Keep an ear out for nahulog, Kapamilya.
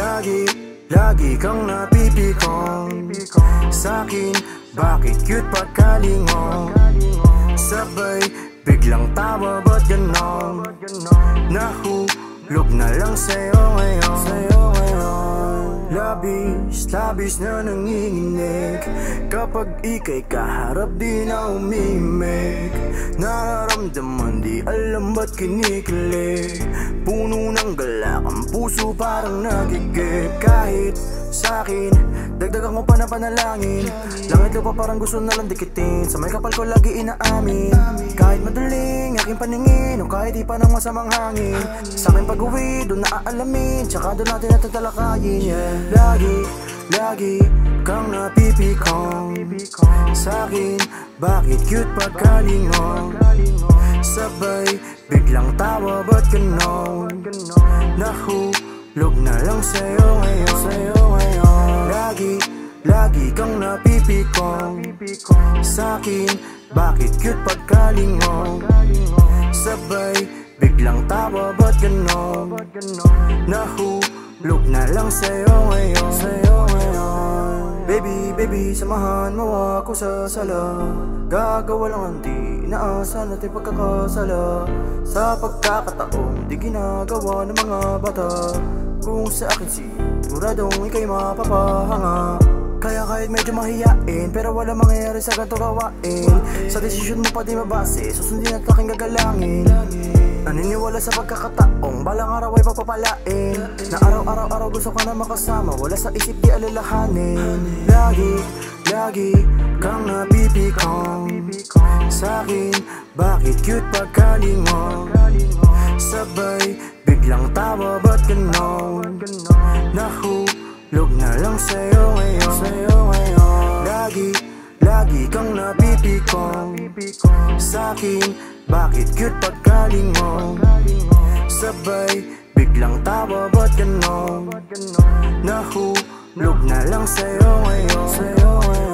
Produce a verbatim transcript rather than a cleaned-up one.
Lagi, lagi kang napipikong sa'kin, bakit cute pagkalingon? Sabay, biglang tawa ba't ganon? Nahulog na lang sa'yo ngayon. Labis, labis na nanginginig kapag ika'y kaharap di na umimik. Nararamdaman di alam ba't kinikilig. Puno ng galak ang puso parang nagigip. Kahit sa'kin, dagdagan mo pa na panalangin. Langit lupa parang gusto nalang dikitin. Sa may kapal ko lagi inaamin. Kahit madaling aking paningin o kahit di pa ng masamang hangin. Sa'kin pag-uwi, doon naaalamin. Tsaka doon natin natatalakayin, yeah. Lagi, lagi kang napipikong sa'kin, bakit cute pagkalingon? Sabay, biglang tawa ba't ganon? Nahulog na lang sa'yo ngayon. Lagi, lagi kang napipikong sa'kin, bakit cute pagkalingon? Sabay, biglang tawa ba't ganon? Nahulog Look na lang sa'yo ngayon, sa'yo ngayon. Baby, baby, samahan mo ako sa sala. Gagawa lang ang di inaasa natin pagkakasala. Sa pagkakataong di ginagawa ng mga bata. Kung sa akin siguradong ika'y mapapahanga. Kaya kahit medyo mahiyain, pero wala mangyayari sa ganito gawain. Sa desisyon mo pa di mabase, susundin at aking gagalangin. Naniniwala sa pagkakataong balang araw ay papapalain. Na araw-araw-araw gusto ka na makasama, wala sa isip di alalahanin. Lagi, lagi kang napipikong sa'kin, bakit cute pagkalingon? Sabay, biglang tawa ba't ganon? Nahulog na lang sa'yo ngayon. Lagi, lagi kang napipikong sa'kin, bakit cute pagkalingon? Sabay, biglang tawa ba't ganon? Nahulog na lang sa'yo ngayon.